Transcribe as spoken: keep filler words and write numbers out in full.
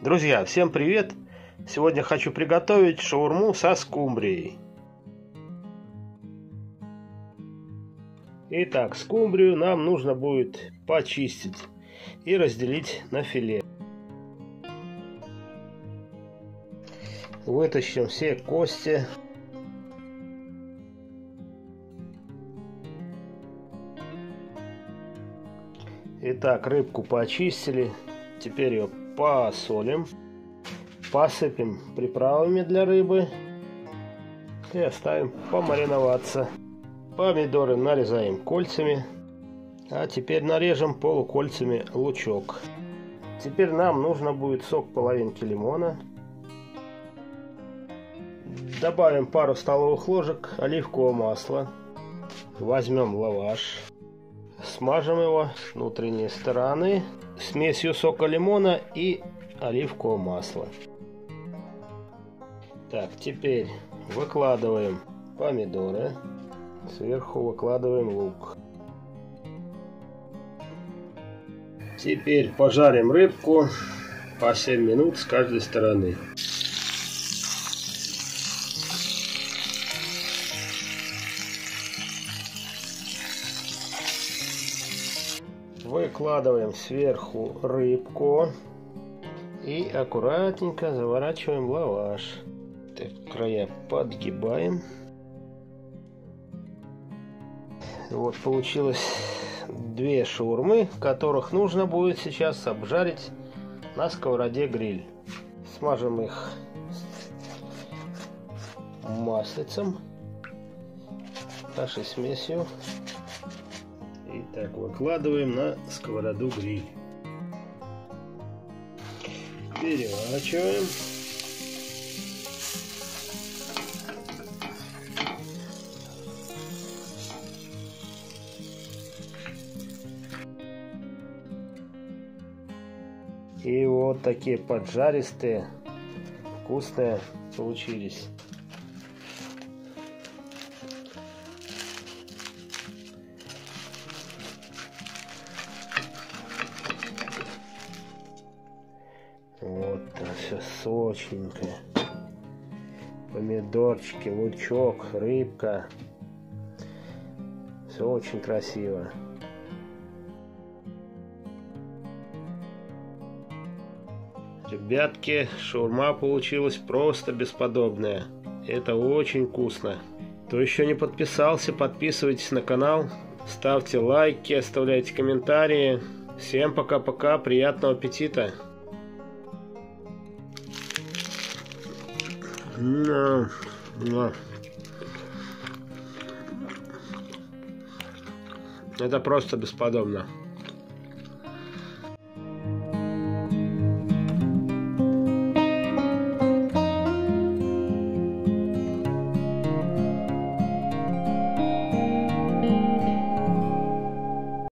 Друзья, всем привет! Сегодня хочу приготовить шаурму со скумбрией. Итак, скумбрию нам нужно будет почистить и разделить на филе. Вытащим все кости. Итак, рыбку почистили. Теперь ее посолим, посыпем приправами для рыбы и оставим помариноваться. Помидоры нарезаем кольцами, а теперь нарежем полукольцами лучок. Теперь нам нужно будет сок половинки лимона. Добавим пару столовых ложек оливкового масла. Возьмем лаваш. Смажем его с внутренней стороны смесью сока лимона и оливкового масла. Так, теперь выкладываем помидоры, сверху выкладываем лук. Теперь пожарим рыбку по семь минут с каждой стороны. Выкладываем сверху рыбку и аккуратненько заворачиваем лаваш. Так, края подгибаем. Вот получилось две шаурмы, которых нужно будет сейчас обжарить на сковороде гриль. Смажем их маслицем, нашей смесью. Так, выкладываем на сковороду гриль. Переворачиваем. И вот такие поджаристые, вкусные получились. Вот так, все сочненькое. Помидорчики, лучок, рыбка. Все очень красиво. Ребятки, шаурма получилась просто бесподобная. Это очень вкусно. Кто еще не подписался, подписывайтесь на канал. Ставьте лайки, оставляйте комментарии. Всем пока-пока, приятного аппетита! На, на. Это просто бесподобно.